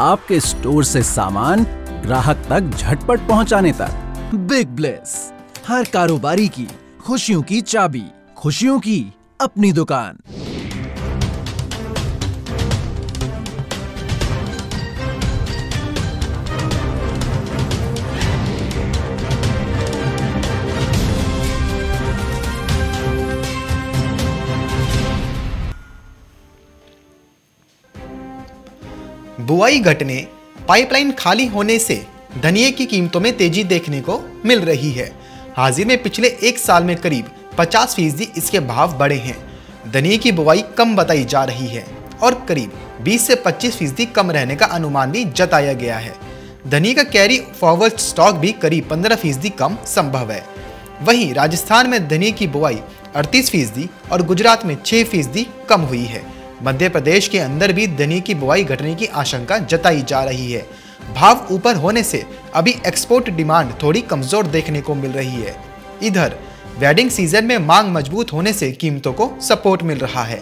आपके स्टोर से सामान ग्राहक तक झटपट पहुंचाने तक। बिग ब्लेस, हर कारोबारी की खुशियों की चाबी, खुशियों की अपनी दुकान। बुआई घटने, पाइपलाइन खाली होने से धनिये की कीमतों में तेजी देखने को मिल रही है। हाजिर में पिछले एक साल में करीब 50% इसके भाव बढ़े हैं। धनिये की बुआई कम बताई जा रही है और करीब 20 से 25% कम रहने का अनुमान भी जताया गया है। धनिये का कैरी फॉरवर्ड स्टॉक भी करीब 15% कम संभव है। वहीं राजस्थान में धनिये की बुआई 38% और गुजरात में 6% कम हुई है। मध्य प्रदेश के अंदर भी धनिये की बुआई घटने की आशंका जताई जा रही है। भाव ऊपर होने से अभी एक्सपोर्ट डिमांड थोड़ी कमजोर देखने को मिल रही है। इधर वेडिंग सीजन में मांग मजबूत होने से कीमतों को सपोर्ट मिल रहा है।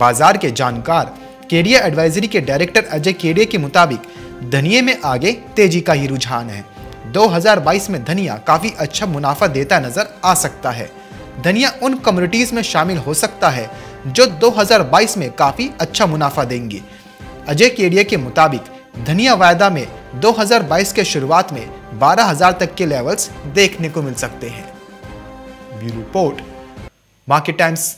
बाजार के जानकार केडिया एडवाइजरी के डायरेक्टर अजय केडिया के मुताबिक धनिये में आगे तेजी का ही रुझान है। 2022 में धनिया काफी अच्छा मुनाफा देता नजर आ सकता है। धनिया उन कम्युनिटीज में शामिल हो सकता है जो 2022 में काफ़ी अच्छा मुनाफा देंगी। अजय केडिया के मुताबिक धनिया वायदा में 2022 के शुरुआत में 12,000 तक के लेवल्स देखने को मिल सकते हैं। Bureau report, Market Times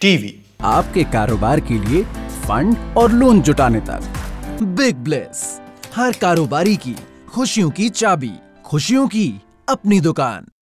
TV. आपके कारोबार के लिए फंड और लोन जुटाने तक। बिग ब्लेस, हर कारोबारी की खुशियों की चाबी, खुशियों की अपनी दुकान।